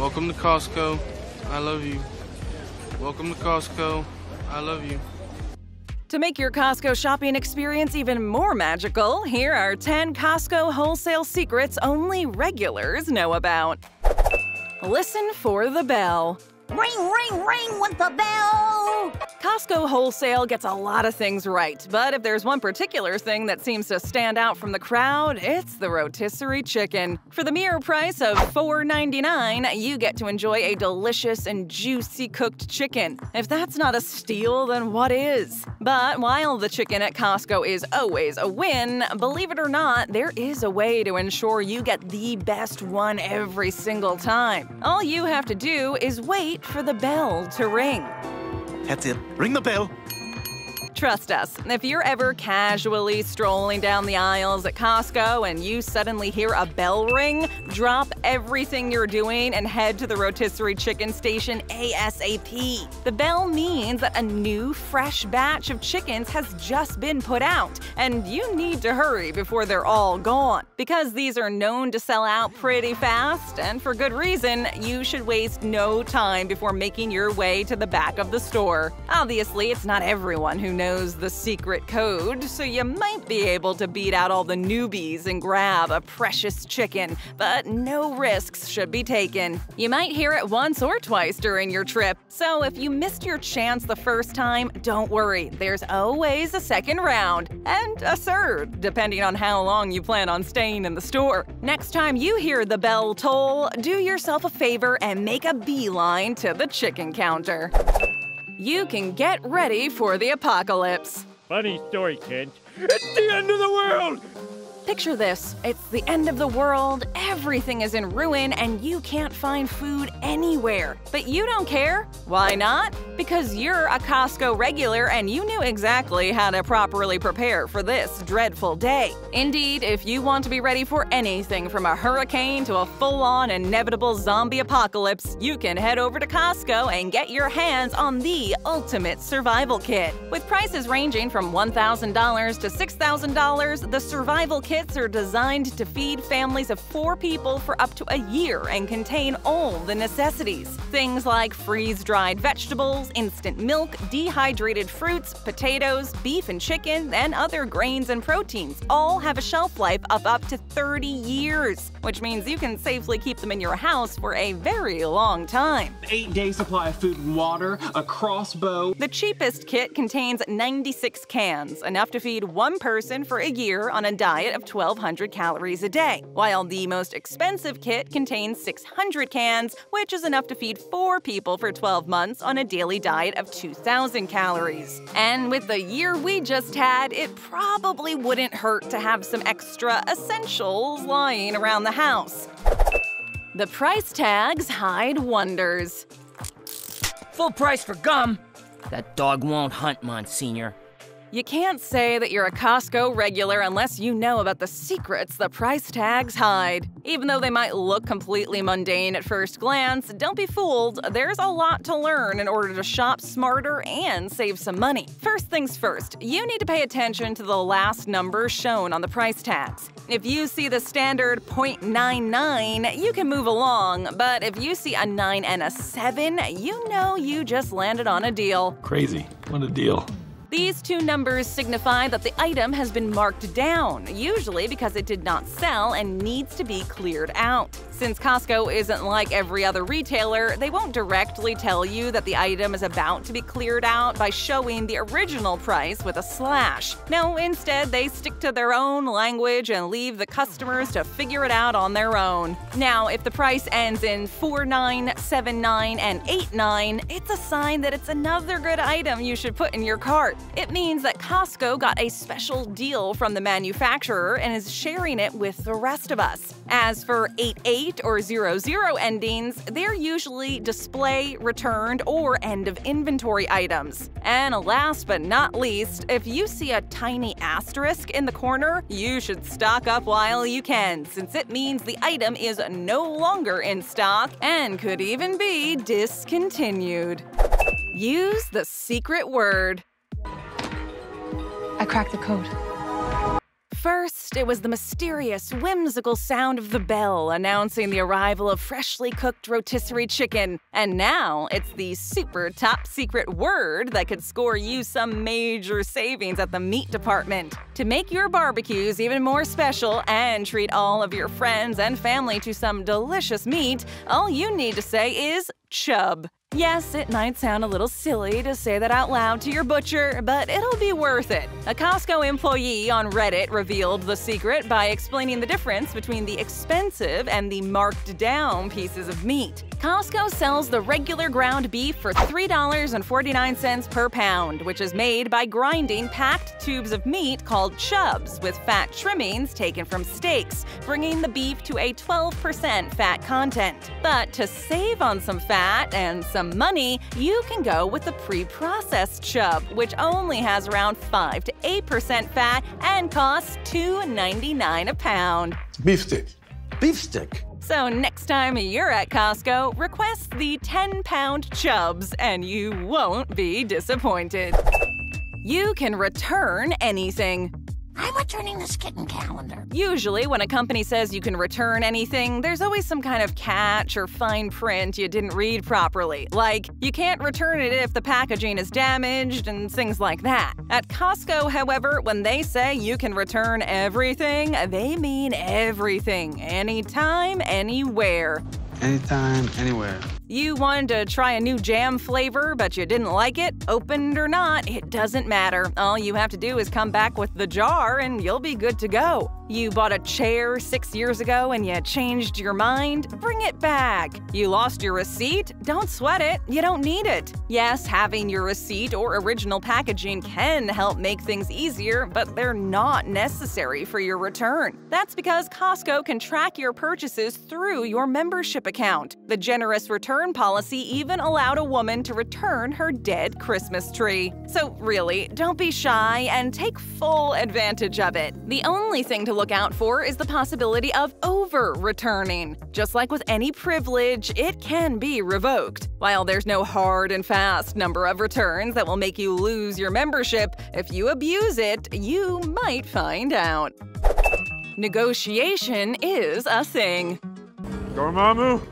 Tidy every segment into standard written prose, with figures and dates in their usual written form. Welcome to Costco. I love you. Welcome to Costco. I love you. To make your Costco shopping experience even more magical, here are 10 Costco wholesale secrets only regulars know about. Listen for the bell. Ring, ring, ring with the bell! Costco Wholesale gets a lot of things right, but if there's one particular thing that seems to stand out from the crowd, it's the rotisserie chicken. For the mere price of $4.99, you get to enjoy a delicious and juicy cooked chicken. If that's not a steal, then what is? But while the chicken at Costco is always a win, believe it or not, there is a way to ensure you get the best one every single time. All you have to do is wait for the bell to ring. That's it. Ring the bell. Trust us, if you're ever casually strolling down the aisles at Costco and you suddenly hear a bell ring, drop everything you're doing and head to the rotisserie chicken station ASAP. The bell means that a new, fresh batch of chickens has just been put out, and you need to hurry before they're all gone. Because these are known to sell out pretty fast, and for good reason, you should waste no time before making your way to the back of the store. Obviously, it's not everyone who knows the secret code, so you might be able to beat out all the newbies and grab a precious chicken, but no risks should be taken. You might hear it once or twice during your trip, so if you missed your chance the first time, don't worry, there's always a second round, and a third, depending on how long you plan on staying in the store. Next time you hear the bell toll, do yourself a favor and make a beeline to the chicken counter. You can get ready for the apocalypse. Funny story, kids. It's the end of the world! Picture this. It's the end of the world, everything is in ruin, and you can't find food anywhere. But you don't care. Why not? Because you're a Costco regular and you knew exactly how to properly prepare for this dreadful day. Indeed, if you want to be ready for anything from a hurricane to a full-on inevitable zombie apocalypse, you can head over to Costco and get your hands on the ultimate survival kit. With prices ranging from $1,000 to $6,000, the survival kit are designed to feed families of 4 people for up to a year and contain all the necessities. Things like freeze-dried vegetables, instant milk, dehydrated fruits, potatoes, beef and chicken, and other grains and proteins all have a shelf life of up to 30 years, which means you can safely keep them in your house for a very long time. 8-day supply of food and water, a crossbow. The cheapest kit contains 96 cans, enough to feed 1 person for a year on a diet of 1,200 calories a day, while the most expensive kit contains 600 cans, which is enough to feed 4 people for 12 months on a daily diet of 2,000 calories. And with the year we just had, it probably wouldn't hurt to have some extra essentials lying around the house. The price tags hide wonders. Full price for gum. That dog won't hunt, Monsignor. You can't say that you're a Costco regular unless you know about the secrets the price tags hide. Even though they might look completely mundane at first glance, don't be fooled, there's a lot to learn in order to shop smarter and save some money. First things first, you need to pay attention to the last number shown on the price tags. If you see the standard 0.99, you can move along, but if you see a 9 and a 7, you know you just landed on a deal. Crazy, what a deal. These 2 numbers signify that the item has been marked down, usually because it did not sell and needs to be cleared out. Since Costco isn't like every other retailer, they won't directly tell you that the item is about to be cleared out by showing the original price with a slash. No, instead, they stick to their own language and leave the customers to figure it out on their own. Now, if the price ends in 49, 79, and 89, it's a sign that it's another good item you should put in your cart. It means that Costco got a special deal from the manufacturer and is sharing it with the rest of us. As for 88 or 00 endings, they're usually display, returned, or end of inventory items. And last but not least, if you see a tiny asterisk in the corner, you should stock up while you can, since it means the item is no longer in stock and could even be discontinued. Use the secret word. I cracked the code. First, it was the mysterious, whimsical sound of the bell announcing the arrival of freshly cooked rotisserie chicken. And now, it's the super top-secret word that could score you some major savings at the meat department. To make your barbecues even more special and treat all of your friends and family to some delicious meat, all you need to say is chub. Yes, it might sound a little silly to say that out loud to your butcher, but it'll be worth it. A Costco employee on Reddit revealed the secret by explaining the difference between the expensive and the marked down pieces of meat. Costco sells the regular ground beef for $3.49 per pound, which is made by grinding packed tubes of meat called chubs with fat trimmings taken from steaks, bringing the beef to a 12% fat content. But to save on some fat and some money, you can go with the pre-processed chub, which only has around 5 to 8% fat and costs $2.99 a pound. Beef stick. Beef stick. So next time you're at Costco, request the 10-pound chubs and you won't be disappointed. You can return anything. I'm returning this kitten calendar. Usually, when a company says you can return anything, there's always some kind of catch or fine print you didn't read properly. Like, you can't return it if the packaging is damaged and things like that. At Costco, however, when they say you can return everything, they mean everything. Anytime, anywhere. Anytime, anywhere. You wanted to try a new jam flavor, but you didn't like it? Opened or not, it doesn't matter. All you have to do is come back with the jar and you'll be good to go. You bought a chair 6 years ago and you changed your mind? Bring it back. You lost your receipt? Don't sweat it. You don't need it. Yes, having your receipt or original packaging can help make things easier, but they're not necessary for your return. That's because Costco can track your purchases through your membership account. The generous return policy even allowed a woman to return her dead Christmas tree. So really, don't be shy and take full advantage of it. The only thing to look out for is the possibility of over-returning. Just like with any privilege, it can be revoked. While there's no hard and fast number of returns that will make you lose your membership, if you abuse it, you might find out. Negotiation is a thing. Dormammu,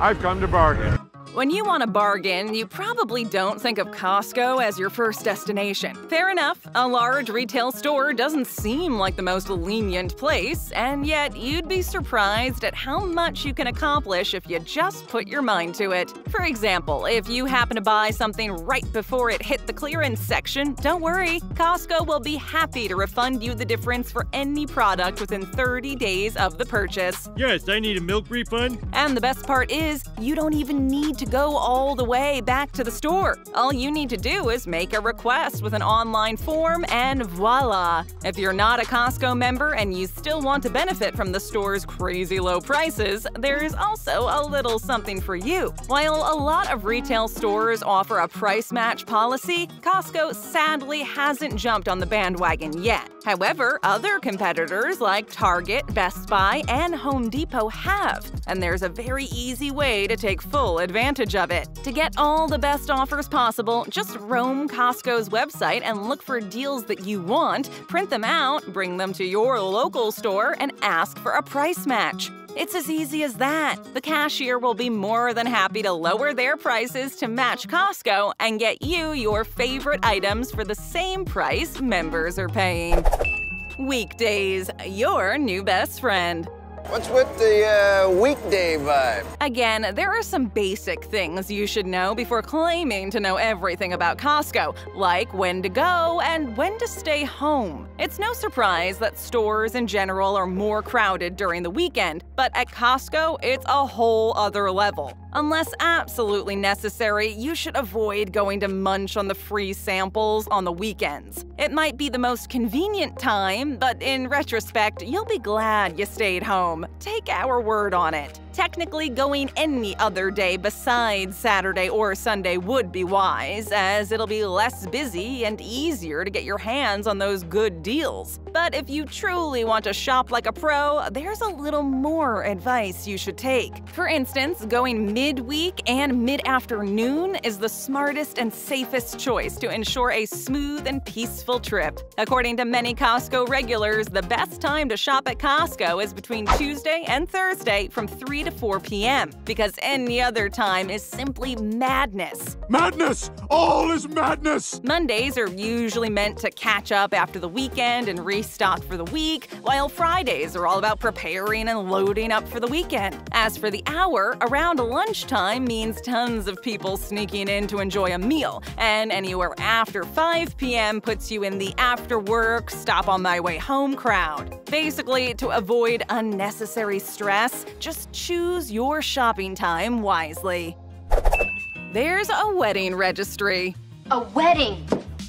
I've come to bargain. When you want to bargain, you probably don't think of Costco as your first destination. Fair enough, a large retail store doesn't seem like the most lenient place, and yet you'd be surprised at how much you can accomplish if you just put your mind to it. For example, if you happen to buy something right before it hit the clearance section, don't worry, Costco will be happy to refund you the difference for any product within 30 days of the purchase. Yes, I need a milk refund. And the best part is, you don't even need to go all the way back to the store. All you need to do is make a request with an online form and voila! If you're not a Costco member and you still want to benefit from the store's crazy low prices, there's also a little something for you. While a lot of retail stores offer a price match policy, Costco sadly hasn't jumped on the bandwagon yet. However, other competitors like Target, Best Buy, and Home Depot have, and there's a very easy way to take full advantage of it. To get all the best offers possible, just roam Costco's website and look for deals that you want, print them out, bring them to your local store, and ask for a price match. It's as easy as that. The cashier will be more than happy to lower their prices to match Costco and get you your favorite items for the same price members are paying. Weekdays, your new best friend. What's with the weekday vibe? Again, there are some basic things you should know before claiming to know everything about Costco, like when to go and when to stay home. It's no surprise that stores in general are more crowded during the weekend, but at Costco, it's a whole other level. Unless absolutely necessary, you should avoid going to munch on the free samples on the weekends. It might be the most convenient time, but in retrospect, you'll be glad you stayed home. Take our word on it. Technically, going any other day besides Saturday or Sunday would be wise, as it'll be less busy and easier to get your hands on those good deals. But if you truly want to shop like a pro, there's a little more advice you should take. For instance, going midweek and mid-afternoon is the smartest and safest choice to ensure a smooth and peaceful trip. According to many Costco regulars, the best time to shop at Costco is between Tuesday and Thursday from 3 to 4 p.m. because any other time is simply madness. Madness! All is madness! Mondays are usually meant to catch up after the weekend and restock for the week, while Fridays are all about preparing and loading up for the weekend. As for the hour, around lunchtime means tons of people sneaking in to enjoy a meal, and anywhere after 5 p.m. puts you in the after-work, stop-on-my-way-home crowd. Basically, to avoid unnecessary stress, just choose your shopping time wisely. There's a wedding registry. A wedding?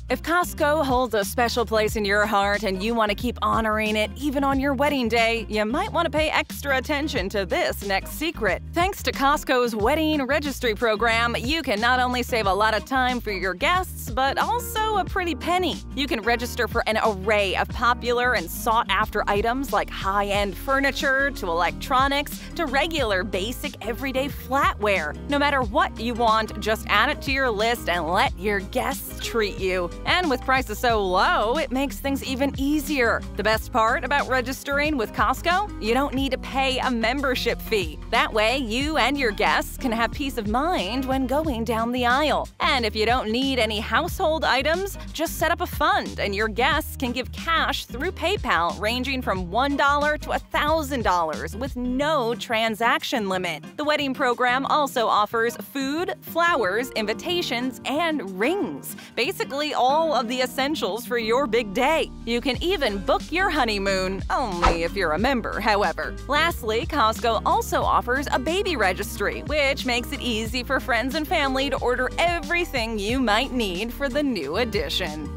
If Costco holds a special place in your heart and you want to keep honoring it even on your wedding day, you might want to pay extra attention to this next secret. Thanks to Costco's wedding registry program, you can not only save a lot of time for your guests, but also a pretty penny. You can register for an array of popular and sought-after items like high-end furniture to electronics to regular, basic, everyday flatware. No matter what you want, just add it to your list and let your guests treat you. And with prices so low, it makes things even easier. The best part about registering with Costco? You don't need to pay a membership fee. That way, you and your guests can have peace of mind when going down the aisle. And if you don't need any household items, just set up a fund and your guests can give cash through PayPal ranging from $1 to $1,000 with no transaction limit. The wedding program also offers food, flowers, invitations, and rings. Basically, all of the essentials for your big day. You can even book your honeymoon, only if you're a member, however. Lastly, Costco also offers a baby registry, which makes it easy for friends and family to order everything you might need for the new addition.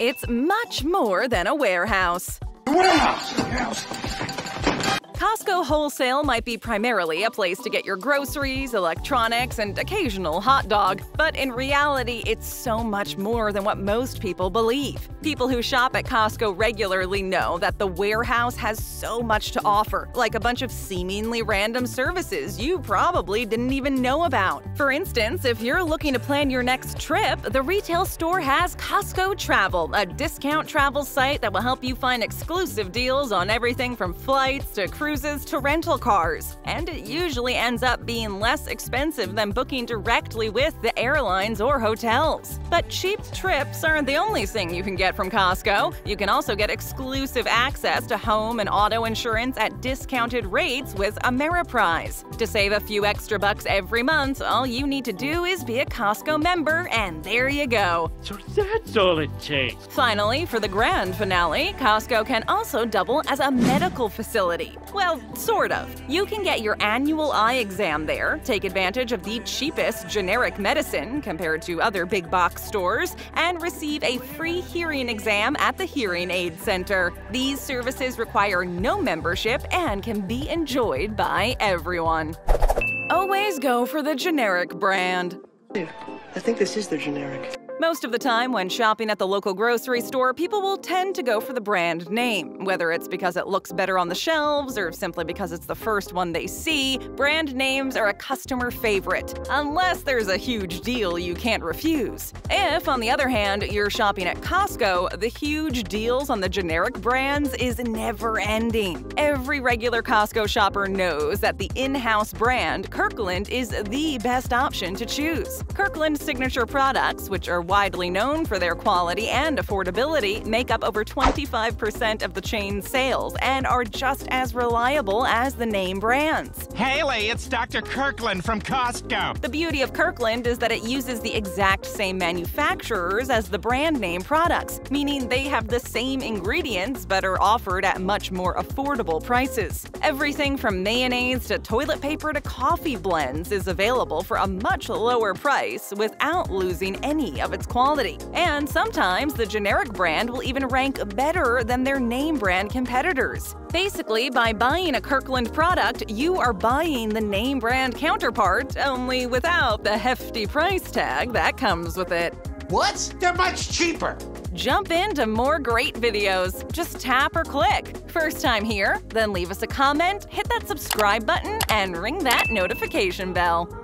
It's much more than a warehouse. Costco Wholesale might be primarily a place to get your groceries, electronics, and occasional hot dog, but in reality, it's so much more than what most people believe. People who shop at Costco regularly know that the warehouse has so much to offer, like a bunch of seemingly random services you probably didn't even know about. For instance, if you're looking to plan your next trip, the retail store has Costco Travel, a discount travel site that will help you find exclusive deals on everything from flights to cruises to rental cars, and it usually ends up being less expensive than booking directly with the airlines or hotels. But cheap trips aren't the only thing you can get from Costco. You can also get exclusive access to home and auto insurance at discounted rates with Ameriprise. To save a few extra bucks every month, all you need to do is be a Costco member, and there you go. So that's all it takes. Finally, for the grand finale, Costco can also double as a medical facility. Well, sort of. You can get your annual eye exam there, take advantage of the cheapest generic medicine compared to other big box stores, and receive a free hearing exam at the Hearing Aid Center. These services require no membership and can be enjoyed by everyone. Always go for the generic brand. Dude, I think this is the generic. Most of the time when shopping at the local grocery store, people will tend to go for the brand name. Whether it's because it looks better on the shelves or simply because it's the first one they see, brand names are a customer favorite, unless there's a huge deal you can't refuse. If, on the other hand, you're shopping at Costco, the huge deals on the generic brands is never-ending. Every regular Costco shopper knows that the in-house brand, Kirkland, is the best option to choose. Kirkland's signature products, which are widely known for their quality and affordability, make up over 25% of the chain's sales and are just as reliable as the name brands. Haley, it's Dr. Kirkland from Costco. The beauty of Kirkland is that it uses the exact same manufacturers as the brand name products, meaning they have the same ingredients but are offered at much more affordable prices. Everything from mayonnaise to toilet paper to coffee blends is available for a much lower price without losing any of its quality. And sometimes the generic brand will even rank better than their name brand competitors. Basically, by buying a Kirkland product, you are buying the name brand counterpart, only without the hefty price tag that comes with it. What? They're much cheaper! Jump into more great videos. Just tap or click. First time here? Then leave us a comment, hit that subscribe button, and ring that notification bell.